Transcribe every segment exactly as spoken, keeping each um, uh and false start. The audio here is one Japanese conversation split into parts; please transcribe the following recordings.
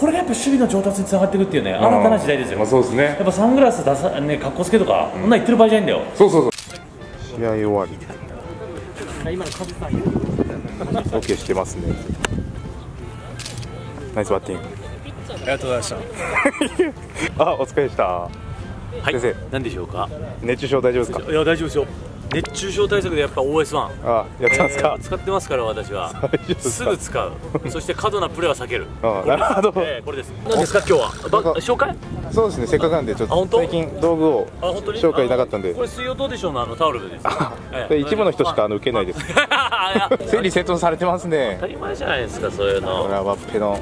これがやっぱ守備の上達につながっていくっていうね、新たな時代ですよ。まあそうですね。やっぱサングラス出さね、格好つけとか、うん、そんな言ってる場合じゃないんだよ。そうそうそう。試合終わり。今のカズさん。オッケーしてますね。ナイスバッティング。ありがとうございました。あ、お疲れでした。はい。先生、何でしょうか。熱中症大丈夫ですか。いや、大丈夫ですよ。熱中症対策でやっぱ オーエスワン ああやってますか、えー、使ってますから私は す, すぐ使うそして過度なプレーは避けるああなるほど、えー、これです。何ですか今日は紹介。そうですね、せっかくなんでちょっと最近道具を紹介なかったんで、これ水曜どうでしょうのあのタオルです一部の人しかあの受けないです。整理整頓されてますね。当たり前じゃないですかそういうの。これはバッペの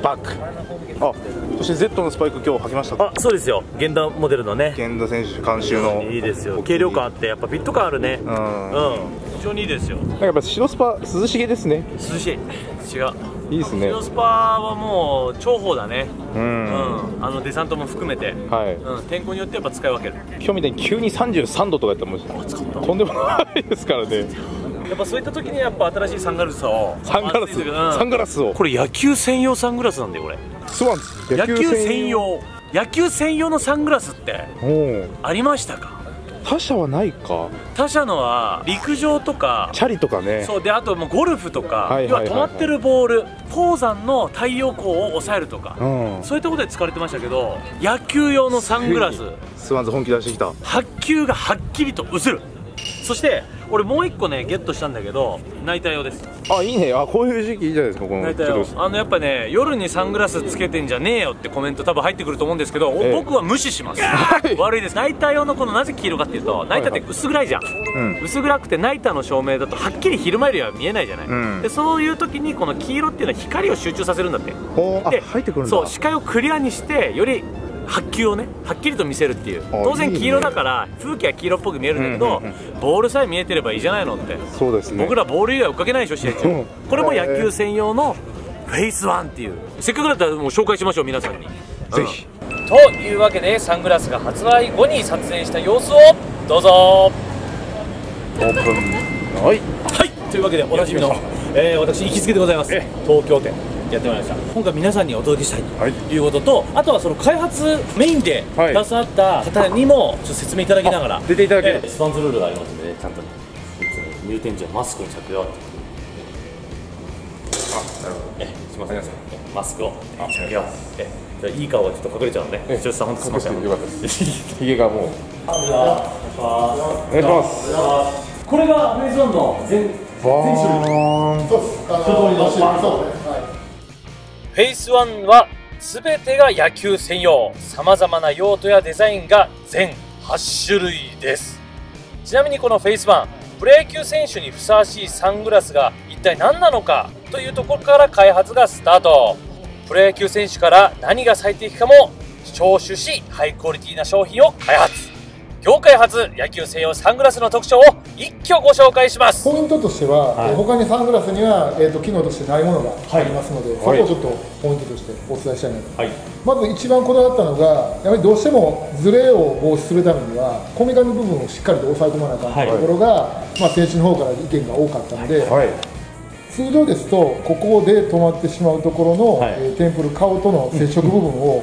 バック。あ、そして Z のスパイク今日履きましたか。あ、そうですよ、源田モデルのね、源田選手監修のいいですよ、軽量感あってやっぱフィット感あるね。うん、うん、非常にいいですよ。なんかやっぱ白スパ涼しげですね。涼しい、違う、いいですね。白スパはもう重宝だね。うん、うん、あのデサントも含めて、はい、うん、天候によってやっぱ使い分ける。今日みたいに急にさんじゅうさんどとかやったらもう暑かったとんでもないですからね。やっぱそういった時にやっぱ新しいサングラスをサングラス、うん、サングラスをこれ野球専用サングラスなんだよこれ。そうなんです。野球専用野球専用のサングラスってありましたか。他社はないか。他社のは陸上とかチャリとかね。そうで、あともうゴルフとか、要は止まってるボール、鉱山の太陽光を抑えるとか、うん、そういったことで使われてましたけど、野球用のサングラス。スワンズ本気出してきた。発球がはっきりと映る。そして俺もう一個ねゲットしたんだけど、ナイター用です。あ、いいね。あ、こういう時期いいじゃないですかこのナイター用。あのやっぱね、夜にサングラスつけてんじゃねえよってコメント多分入ってくると思うんですけど、ええ、僕は無視します悪いです。ナイター用のこのなぜ黄色かっていうと、ナイターって薄暗いじゃん、はい、はい、薄暗くてナイターの照明だとはっきり昼間よりは見えないじゃない、うん、でそういう時にこの黄色っていうのは光を集中させるんだって。で、入ってくるんだ。そう、視界をクリアにしてより発球をね、はっきりと見せるっていう。当然黄色だから風景は黄色っぽく見えるんだけど、ボールさえ見えてればいいじゃないのって。そうですね、僕らボール以外追っかけないでしょ試合中これも野球専用のフェイスワンっていう。せっかくだったらもう紹介しましょう皆さんに、うん、ぜひ。というわけでサングラスが発売後に撮影した様子をどうぞ。オープン。はい、はい、というわけでおなじみの、えー、私行きつけでございます東京店やってまいりました。今回皆さんにお届けしたいということと、はい、あとはその開発メインで携わった方にもちょっと説明いただきながら、はい、出ていただけるスワンズルールがありますので、ね、ちゃんと入店時はマスクを着用。あ、なるほど。え、すみません。マスクを着用。え、じゃいい顔がちょっと隠れちゃうので、ね、ちょっと本当すみません。よかったです。髭がもう。お願いします。これがフェイスワンの全全種類。そうです。そうです。フェイスワンは全てが野球専用、様々な用途やデザインが全はちしゅるいです。ちなみにこのフェイスワン、プロ野球選手にふさわしいサングラスが一体何なのかというところから開発がスタート。プロ野球選手から何が最適かも聴取し、ハイクオリティな商品を開発。業界初野球専用サングラスの特徴を一挙ご紹介します。ポイントとしては、はい、他にサングラスには、えー、と機能としてないものがありますので、はい、そこをちょっとポイントとしてお伝えしたいなと、はい、まず一番こだわったのが、やはりどうしてもズレを防止するためにはこめかみ部分をしっかりと押さえ込まなあかんところが、はい、まあ、選手の方から意見が多かったので、はいはい、通常ですとここで止まってしまうところの、はい、えー、テンプル顔との接触部分を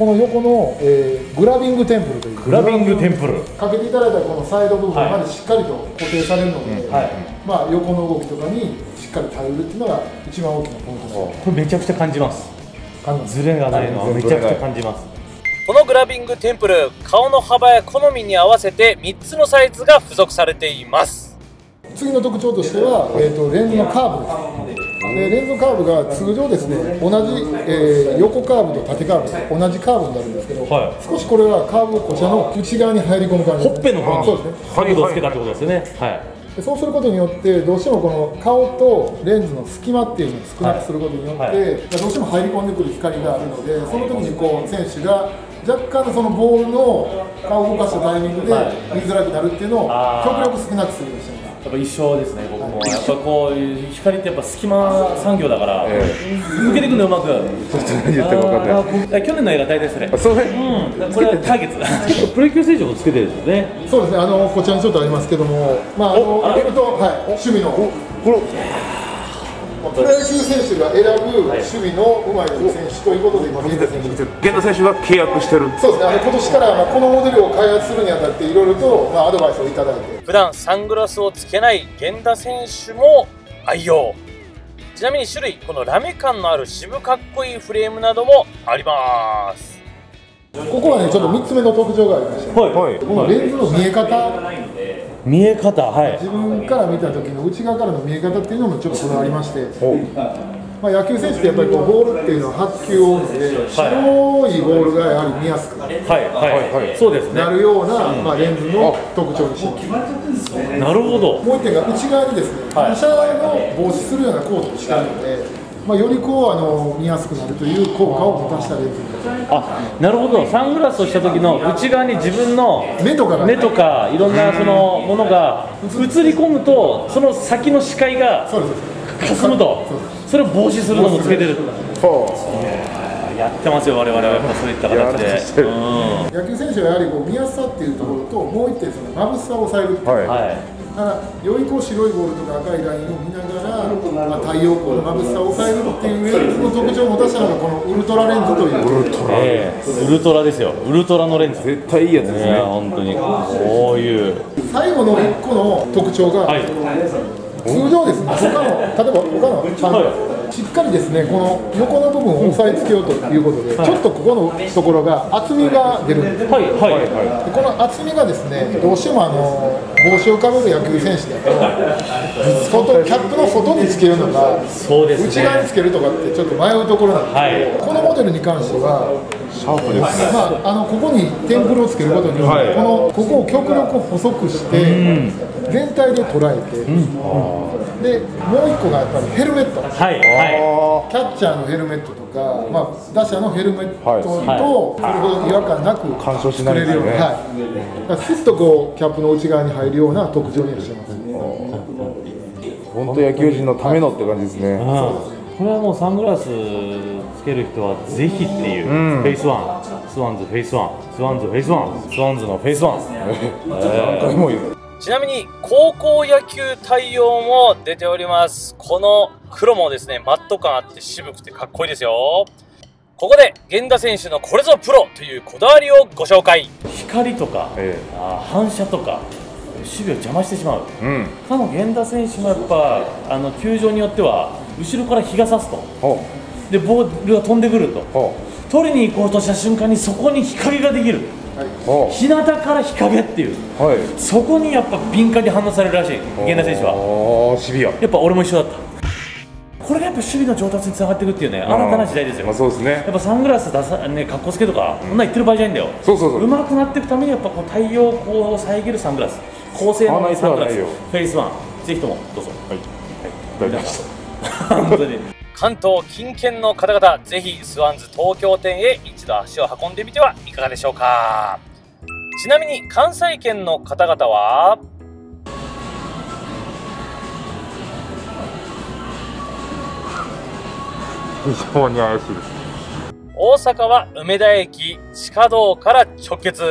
この横の、えー、グラビングテンプルというグラビングテンプルかけていただいたこのサイド部分までしっかりと固定されるので、はい、まあ、横の動きとかにしっかり対応するっていうのが一番大きなポイントです。これめちゃくちゃ感じます。ズレがないのはめちゃくちゃ感じます。このグラビングテンプル、顔の幅や好みに合わせてみっつのサイズが付属されています。次の特徴としては、えーと、レンズのカーブです。でレンズカーブが通常ですね、同じ、えー、横カーブと縦カーブ同じカーブになるんですけど、はい、少しこれはカーブをこちらの内側に入り込む感じ、ね、ほっぺの方に角度をつけたってことですよね。そうすることによってどうしてもこの顔とレンズの隙間っていうのを少なくすることによって、はいはい、どうしても入り込んでくる光があるので、その時にこう選手が若干のそのボールの顔を動かしたタイミングで見づらくなるっていうのを極力少なくするようにしてます。やっぱ一緒ですね、僕も。やっぱこう、光ってやっぱ隙間産業だから、抜けていくのうまく。ちょっと何言っても分かんない。去年の映画大体それ。それ。うん。これはターゲット。プロ野球選手もつけてるんですよね。そうですね、あのこちらにちょっとありますけども、まああの、えっとはい、趣味の。これ。プロ野球選手が選ぶ守備のうまい選手ということで、今、源田選手が契約してる、そうですね、あの今年からこのモデルを開発するにあたって、いろいろとまあアドバイスをいただいて、普段サングラスをつけない源田選手も愛用、ちなみに種類、このラメ感のある渋かっこいいフレームなどもあります。ここはね、ちょっとみっつめの特徴がありまして、はいはい、このレンズの見え方。見え方、はい、自分から見た時の内側からの見え方っていうのもちょっとこだわりまして、まあ野球選手ってやっぱりこうボールっていうのは発球多いので、白いボールがやはり見やすくなるような、まあ、レンズの特徴にしています。なるほど。もう一点が内側にですね、反射の防止するようなコートをしているので、まあ、よりこうあの見やすくなるという効果を持たしたレンズになります。あ、なるほど。サングラスをした時の内側に自分の目とか目とかいろんなそのものが映り込むと、その先の視界が霞むと、それを防止するのもつけてる。やってますよ、我々はやっぱそういった形で。野球選手はやはりこう見やすさっていうところと、もう一点そのまぶしさを抑えるっていう。はい。ただよりこう白いボールとか赤いラインを見ながら、まあ、太陽光のまぶしさを抑えるっていうレンズの特徴を持たしたのがこのウルトラレンズというウルトラ、えー、ウルトラですよ。ウルトラのレンズ絶対いいやつですね。本当にこういう最後のいっこの特徴が、はい、通常ですね、他の例えば他の、はい、しっかりですねこの横の部分を押さえつけようということで、うん、はい、ちょっとここのところが厚みが出るんです。この厚みがですね、どうしてもあの帽子をかぶる野球選手だと、外キャップの外につけるのか、そうですね、内側につけるとかってちょっと迷うところなんですけど、はい、このモデルに関しては、まあ、あのここにテンプルをつけることによって、はい、このここを極力細くして、うん、全体で捉えて、うん、でもう一個がやっぱりヘルメット、はいはい、キャッチャーのヘルメットとか、まあ、打者のヘルメットと、はい、それほど違和感なく作れるように、すっとこうキャップの内側に入るような特徴にはしてます。本当野球人のためのって感じですね。これはもうサングラスつける人はぜひっていう、フェイスワン、スワンズフェイスワン、スワンズフェイスワン、スワンズのフェイスワン。ちなみに高校野球対応も出ております。この黒もですね、マット感あって渋くてかっこいいですよ。ここで源田選手のこれぞプロというこだわりをご紹介。光とか、ええ、あ反射とか守備を邪魔してしまう、うん、かの源田選手もやっぱあの球場によっては後ろから日が差すとでボールが飛んでくると取りに行こうとした瞬間にそこに日陰ができる、はい、日向から日陰っていう、はい、そこにやっぱ敏感に反応されるらしい源田選手は。シビア、やっぱ俺も一緒だった。これがやっぱ守備の上達につながっていくっていうね、新たな時代ですよ。まあそうですね。やっぱサングラスださね、格好つけとか、うん、そんな言ってる場合じゃないんだよ。そうそうそう。うまくなっていくためにやっぱこう太陽光を遮るサングラス、高性能なサングラス、フェイスワン、ぜひともどうぞ。はい。はい。いただきました。本当に。関東近県の方々、ぜひスワンズ東京店へ一度足を運んでみてはいかがでしょうか。ちなみに関西圏の方々は。非常に怪しいです。大阪は梅田駅地下道から直結、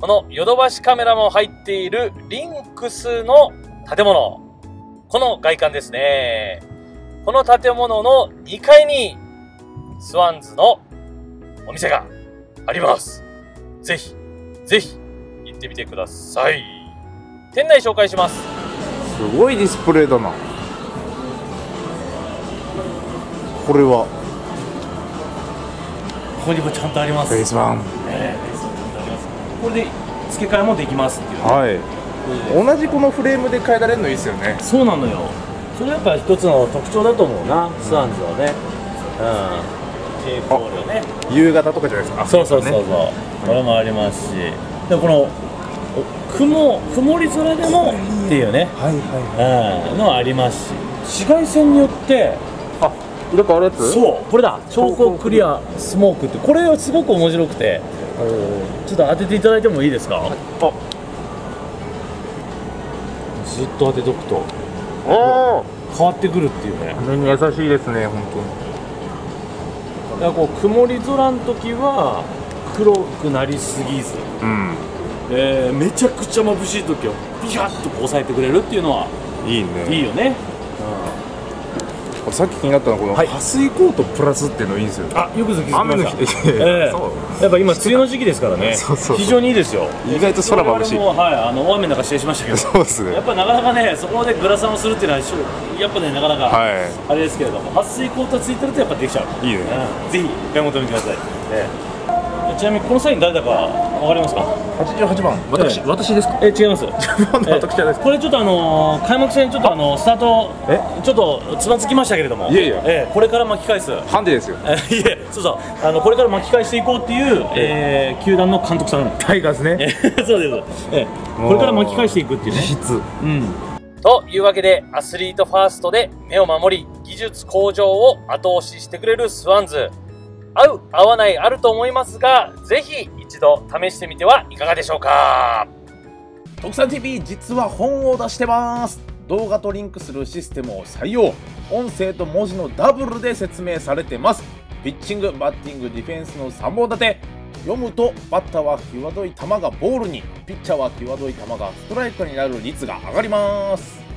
このヨドバシカメラも入っているリンクスの建物、この外観ですね。この建物のにかいにスワンズのお店があります。ぜひぜひ行ってみてください。店内紹介します。すごいディスプレイだな。これはここにもちゃんとあります。フェイスワン、これで付け替えもできますっていう、ね、はい、同じこのフレームで変えられるのいいですよね。そうなのよ。それやっぱ一つの特徴だと思うな、スワンズはね。うん、夕方とかじゃないですか。そうそうそうそう、これもありますし、でもこの雲曇り空でもっていうね、はいはい、うん、のありますし、紫外線によってどこあるやつ？そう、これだ。超光クリアスモークってこれはすごく面白くて、ちょっと当てていただいてもいいですか？あ、ずっと当てとくと、ああ、変わってくるっていうね。目に優しいですね、本当に。だからこう曇り空の時は黒くなりすぎず、うん、えー、めちゃくちゃ眩しい時はビシャッとこう抑えてくれるっていうのはいいね。いいよね。うん、さっき気になったのはこの撥水コートプラスっていうのいいんですよ。あ、よくぞ気づきました。雨の日、やっぱ今梅雨の時期ですからね。非常にいいですよ。意外と空眩しい。はい、あの大雨の中指定しましたけど。そうですね。やっぱなかなかね、そこでグラサンをするっていうのはやっぱねなかなかあれですけれども、撥水コートついてるとやっぱできちゃう。いいね。ぜひお買い求めください。ちなみにこのサイン誰だかわかりますか？はちじゅうはちばん、私、私ですか？え、違います。これちょっとあの開幕戦ちょっとあのスタートちょっとつまずきましたけれども、いやいや、えこれから巻き返す。ハンデですよ。いえ、そうそう、あのこれから巻き返していこうっていうえ球団の監督さん。タイガースね。そうです。え、これから巻き返していくっていうね。実質。うん。というわけでアスリートファーストで目を守り技術向上を後押ししてくれるスワンズ。合う合わないあると思いますが、ぜひ一度試してみてはいかがでしょうか。特産 ティーブイ 実は本を出してます。動画とリンクするシステムを採用、音声と文字のダブルで説明されてます。ピッチング、バッティング、ディフェンスのさんぼん立て。読むとバッターは際どい球がボールに、ピッチャーは際どい球がストライクになる率が上がります。